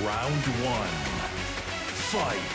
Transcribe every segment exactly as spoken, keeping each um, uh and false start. Round one. Fight.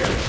Fight!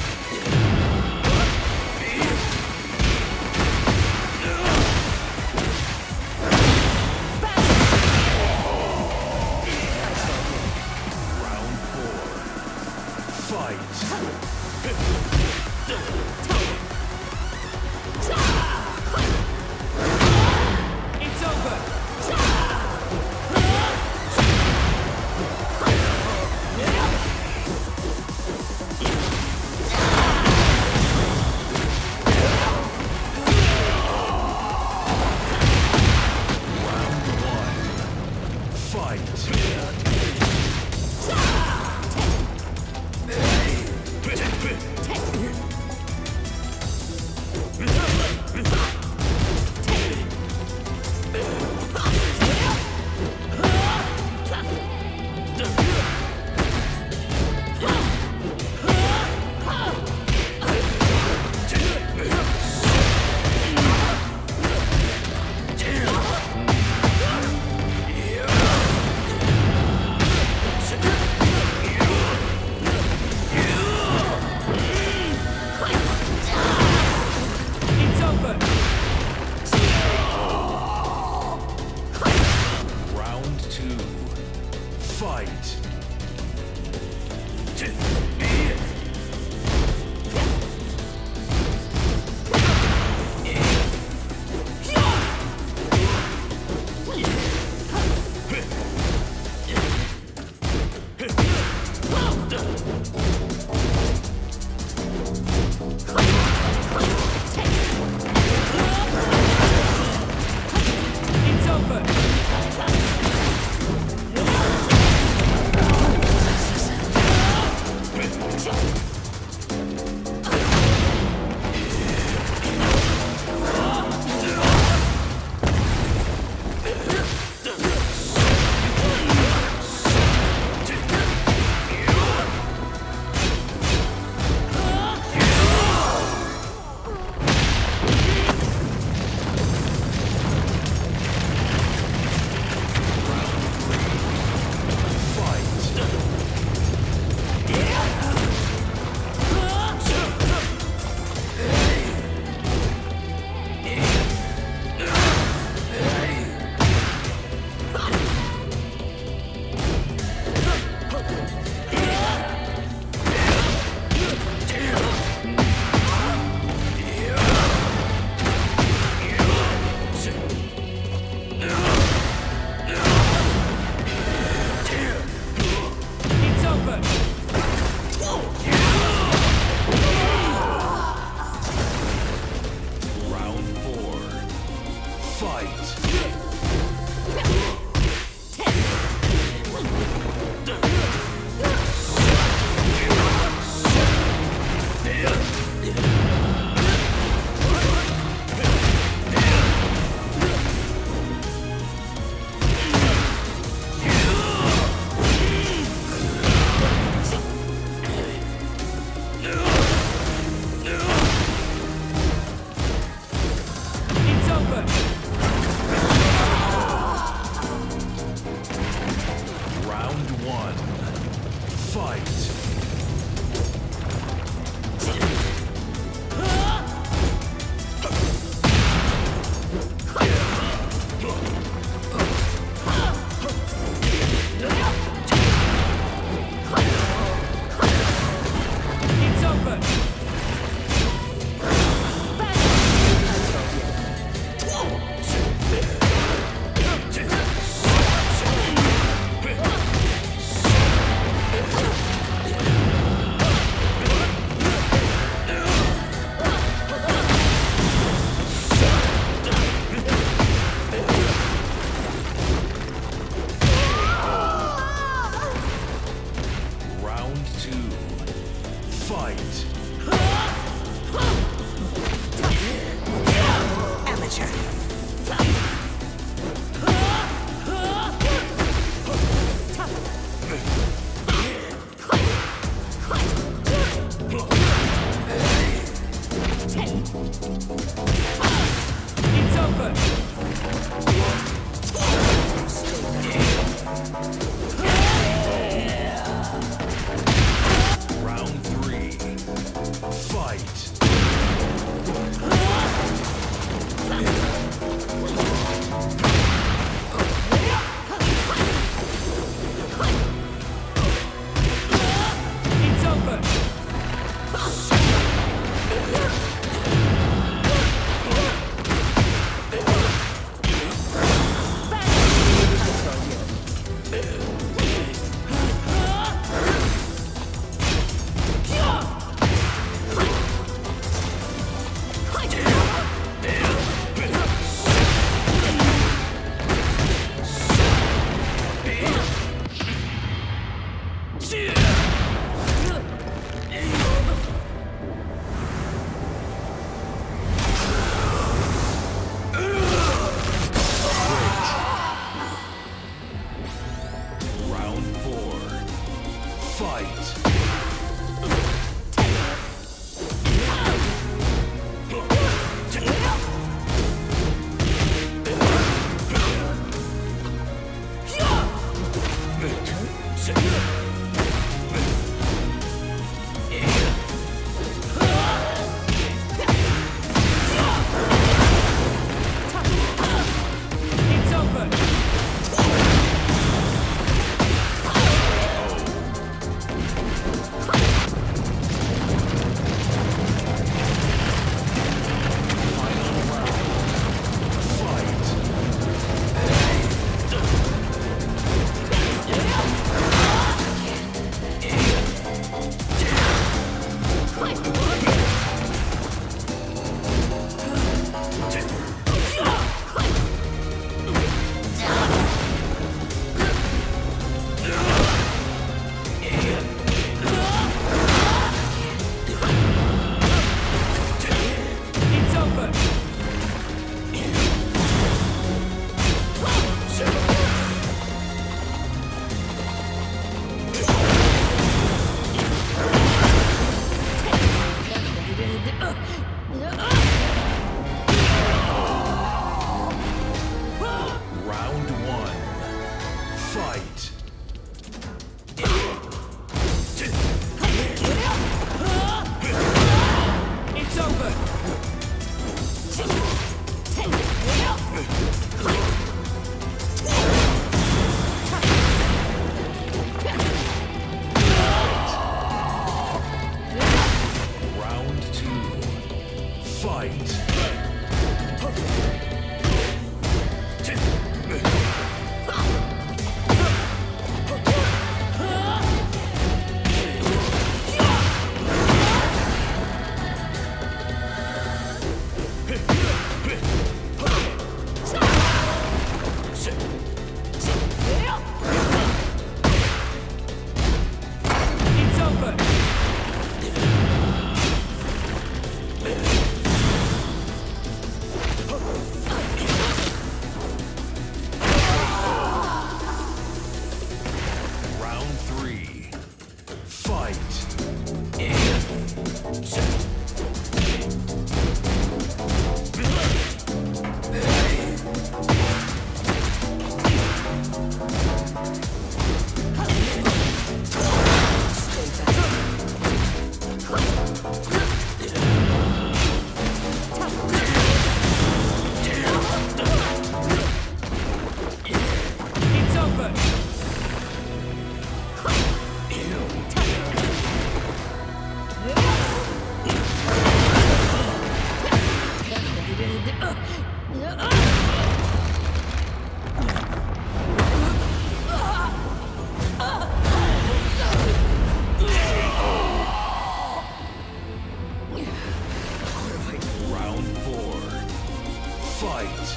Fight!